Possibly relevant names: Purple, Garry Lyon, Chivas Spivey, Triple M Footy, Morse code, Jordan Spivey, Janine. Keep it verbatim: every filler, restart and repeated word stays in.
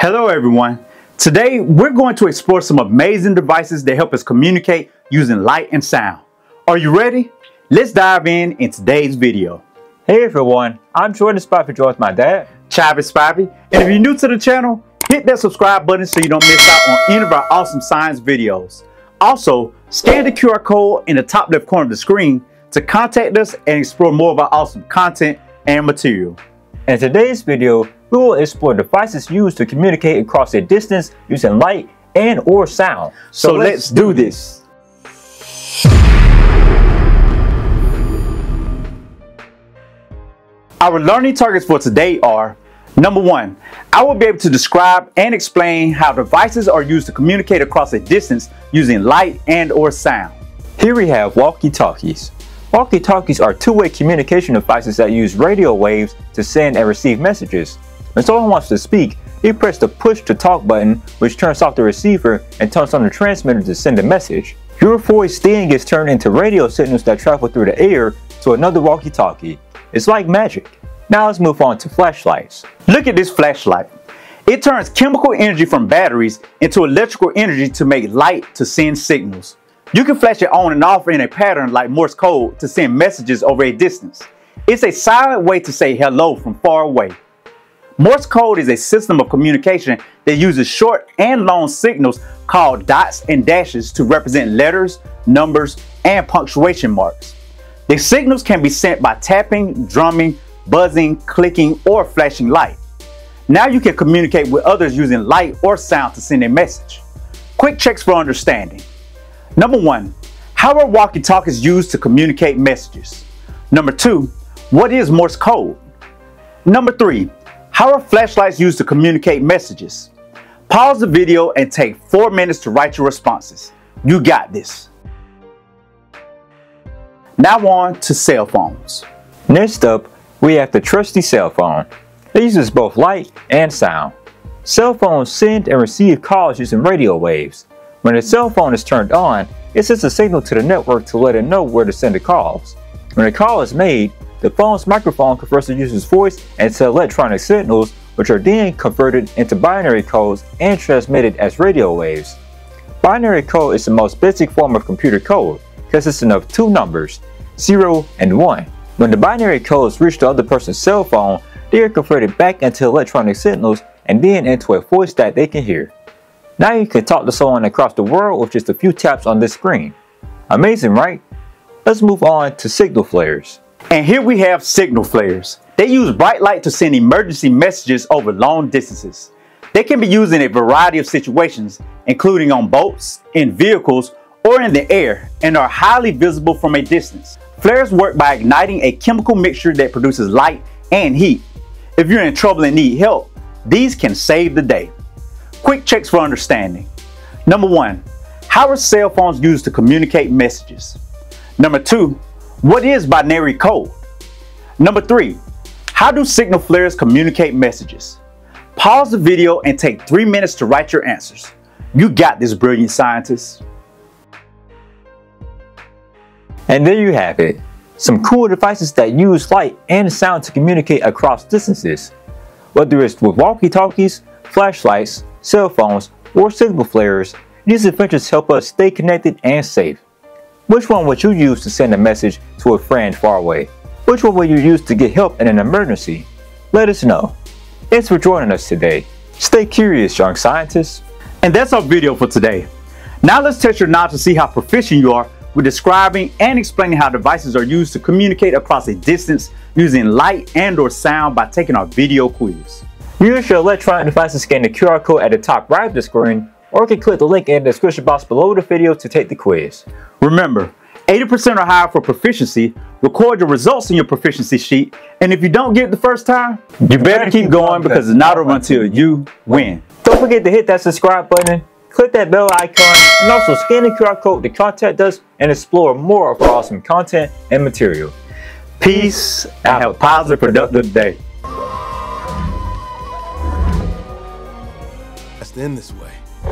Hello everyone. Today we're going to explore some amazing devices that help us communicate using light and sound. Are you ready? Let's dive in in today's video. Hey everyone, I'm Jordan Spivey with my dad, Chivas Spivey, and if you're new to the channel, hit that subscribe button so you don't miss out on any of our awesome science videos. Also, scan the Q R code in the top left corner of the screen to contact us and explore more of our awesome content and material. In today's video, we will explore devices used to communicate across a distance using light and or sound. So, so let's, let's do this. Our learning targets for today are: number one, I will be able to describe and explain how devices are used to communicate across a distance using light and or sound. Here we have walkie-talkies. Walkie-talkies are two-way communication devices that use radio waves to send and receive messages. When someone wants to speak, they press the push-to-talk button, which turns off the receiver and turns on the transmitter to send a message. Your voice then gets turned into radio signals that travel through the air to another walkie-talkie. It's like magic. Now let's move on to flashlights. Look at this flashlight. It turns chemical energy from batteries into electrical energy to make light to send signals. You can flash it on and off in a pattern like Morse code to send messages over a distance. It's a silent way to say hello from far away. Morse code is a system of communication that uses short and long signals called dots and dashes to represent letters, numbers, and punctuation marks. The signals can be sent by tapping, drumming, buzzing, clicking, or flashing light. Now you can communicate with others using light or sound to send a message. Quick checks for understanding. Number one, how are walkie-talkies used to communicate messages? Number two, what is Morse code? Number three, how are flashlights used to communicate messages? Pause the video and take four minutes to write your responses. You got this. Now on to cell phones. Next up, we have the trusty cell phone. It uses both light and sound. Cell phones send and receive calls using radio waves. When a cell phone is turned on, it sends a signal to the network to let it know where to send the calls. When a call is made, the phone's microphone converts the user's voice into electronic signals, which are then converted into binary codes and transmitted as radio waves. Binary code is the most basic form of computer code, consisting of two numbers, zero and one. When the binary codes reach the other person's cell phone, they are converted back into electronic signals and then into a voice that they can hear. Now you can talk to someone across the world with just a few taps on this screen. Amazing, right? Let's move on to signal flares. And here we have signal flares. They use bright light to send emergency messages over long distances. They can be used in a variety of situations, including on boats, in vehicles, or in the air, and are highly visible from a distance. Flares work by igniting a chemical mixture that produces light and heat. If you're in trouble and need help, these can save the day. Quick checks for understanding. Number one, how are cell phones used to communicate messages? Number two, what is binary code? Number three, how do signal flares communicate messages? Pause the video and take three minutes to write your answers. You got this, brilliant scientists. And there you have it. Some cool devices that use light and sound to communicate across distances. Whether it's with walkie-talkies, flashlights, cell phones, or signal flares, these adventures help us stay connected and safe. Which one would you use to send a message to a friend far away? Which one would you use to get help in an emergency? Let us know. Thanks for joining us today. Stay curious, young scientists. And that's our video for today. Now let's test your knowledge to see how proficient you are with describing and explaining how devices are used to communicate across a distance using light and or sound by taking our video quiz. Use your electronic device to scan the Q R code at the top right of the screen, or you can click the link in the description box below the video to take the quiz. Remember, eighty percent or higher for proficiency. Record your results in your proficiency sheet, and if you don't get it the first time, you better keep going, because it's not over until you win. Don't forget to hit that subscribe button, click that bell icon, and also scan the Q R code to contact us and explore more of our awesome content and material. Peace, and have a positive, productive day. Let's end this way.